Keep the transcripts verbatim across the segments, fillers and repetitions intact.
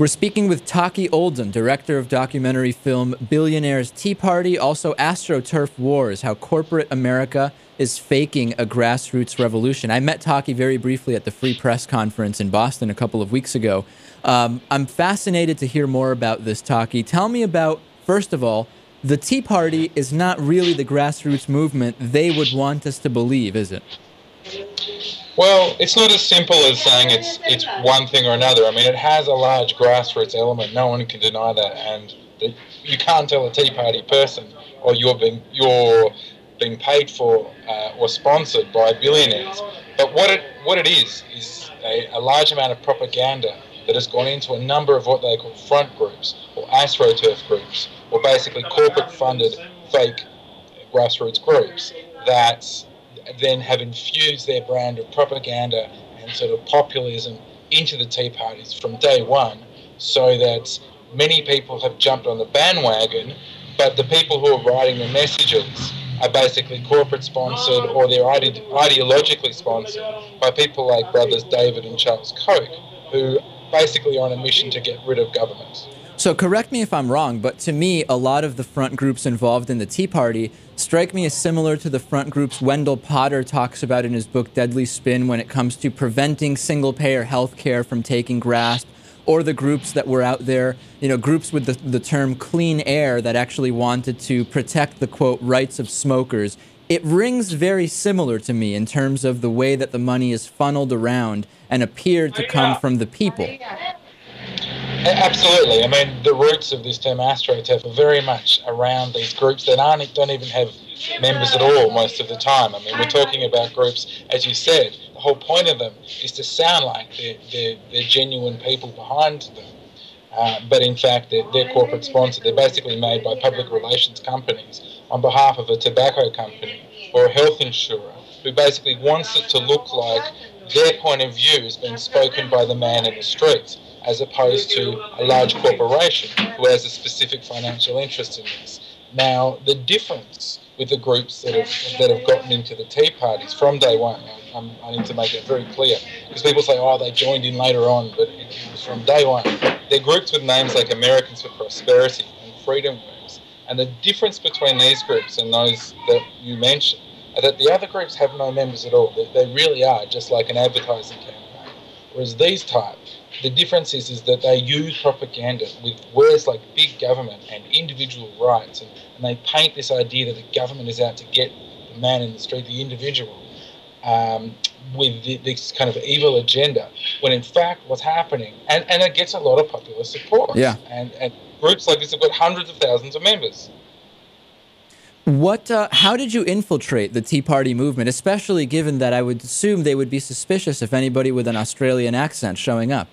We're speaking with Taki Oldham, director of documentary film Billionaires Tea Party, also AstroTurf Wars, How Corporate America is Faking a Grassroots Revolution. I met Taki very briefly at the Free Press Conference in Boston a couple of weeks ago. Um, I'm fascinated to hear more about this, Taki. Tell me about, first of all, the Tea Party is not really the grassroots movement they would want us to believe, is it? Well, it's not as simple as saying it's it's one thing or another. I mean, it has a large grassroots element. No one can deny that, and the, you can't tell a Tea Party person, or you're being you're being paid for uh, or sponsored by billionaires. But what it what it is is a, a large amount of propaganda that has gone into a number of what they call front groups or AstroTurf groups, or basically corporate-funded fake grassroots groups that then have infused their brand of propaganda and sort of populism into the Tea Parties from day one, so that many people have jumped on the bandwagon, but the people who are writing the messages are basically corporate sponsored, or they're ide ideologically sponsored by people like brothers David and Charles Koch, who basically are on a mission to get rid of government. So correct me if I'm wrong, but to me, a lot of the front groups involved in the Tea Party strike me as similar to the front groups Wendell Potter talks about in his book Deadly Spin when it comes to preventing single-payer health care from taking grasp, or the groups that were out there, you know, groups with the, the term clean air that actually wanted to protect the, quote, rights of smokers. It rings very similar to me in terms of the way that the money is funneled around and appeared to come from the people. Absolutely. I mean, the roots of this term AstroTurf are very much around these groups that aren't, don't even have members at all most of the time. I mean, we're talking about groups, as you said, the whole point of them is to sound like they're, they're, they're genuine people behind them. Uh, but in fact, they're, they're corporate sponsored. They're basically made by public relations companies on behalf of a tobacco company or a health insurer who basically wants it to look like their point of view is being spoken by the man in the streets, as opposed to a large corporation who has a specific financial interest in this. Now, the difference with the groups that have, that have gotten into the Tea Parties from day one, I'm, I need to make that very clear, because people say, oh, they joined in later on, but it, it was from day one. They're groups with names like Americans for Prosperity and FreedomWorks, and the difference between these groups and those that you mentioned are that the other groups have no members at all. They, they really are just like an advertising campaign, whereas these types, the difference is, is that they use propaganda with words like big government and individual rights, and, and they paint this idea that the government is out to get the man in the street, the individual, um, with the, this kind of evil agenda, when in fact what's happening, and, and it gets a lot of popular support. Yeah. And, and groups like this have got hundreds of thousands of members. What, uh, how did you infiltrate the Tea Party movement, especially given that I would assume they would be suspicious if anybody with an Australian accent showing up?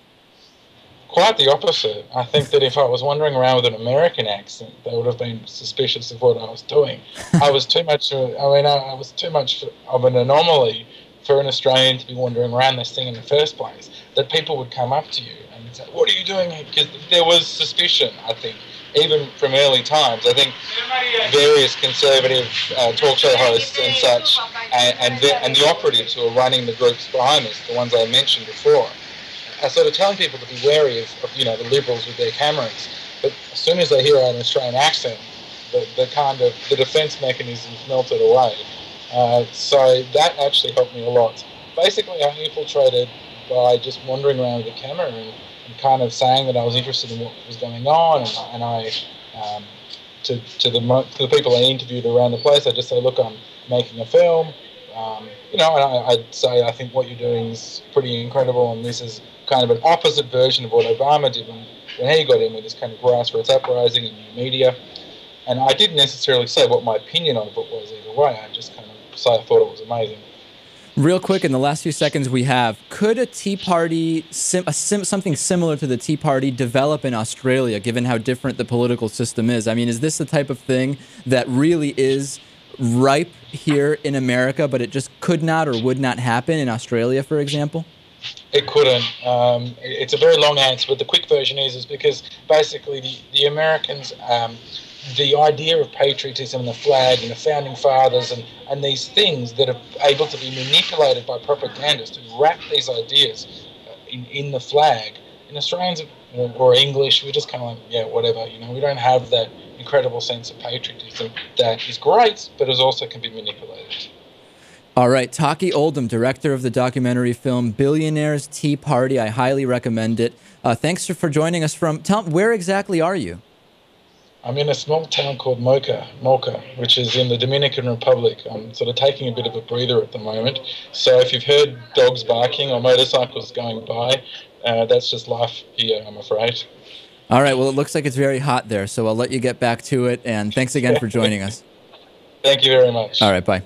Quite the opposite. I think that if I was wandering around with an American accent, they would have been suspicious of what I was doing. I was too much. Of, I mean, I was too much of an anomaly for an Australian to be wandering around this thing in the first place. That people would come up to you and say, "What are you doing here?" Because there was suspicion. I think even from early times. I think various conservative uh, talk show hosts and such, and and the, and the operatives who are running the groups behind us, the ones I mentioned before, are sort of telling people to be wary of, of, you know, the Liberals with their cameras. But as soon as they hear an Australian accent, the, the kind of, the defence mechanisms melted away. Uh, so that actually helped me a lot. Basically, I infiltrated by just wandering around with the camera and, and kind of saying that I was interested in what was going on, and, and I, um, to, to, the, to the people I interviewed around the place, I just say, look, I'm making a film. Um, you know, and I, I'd say I think what you're doing is pretty incredible, and this is kind of an opposite version of what Obama did when, when he got in with this kind of grassroots uprising and new media. And I didn't necessarily say what my opinion on it was either way. I just kind of say I thought it was amazing. Real quick, in the last few seconds we have, could a Tea Party, sim a sim something similar to the Tea Party, develop in Australia, given how different the political system is? I mean, is this the type of thing that really is ripe here in America, but it just could not or would not happen in Australia, for example? It couldn't. Um, it's a very long answer, but the quick version is, is because basically the, the Americans, um, the idea of patriotism and the flag and the founding fathers and, and these things that are able to be manipulated by propagandists to wrap these ideas in, in the flag in Australians or English, we're just kind of like, yeah, whatever, you know, we don't have that incredible sense of patriotism that is great, but is also can be manipulated. All right, Taki Oldham, director of the documentary film Billionaires Tea Party. I highly recommend it. Uh, thanks for joining us from... Tell, where exactly are you? I'm in a small town called Moca, Moca, which is in the Dominican Republic. I'm sort of taking a bit of a breather at the moment. So if you've heard dogs barking or motorcycles going by, uh, that's just life here, I'm afraid. All right, well, it looks like it's very hot there, so I'll let you get back to it. And thanks again for joining us. Thank you very much. All right, bye.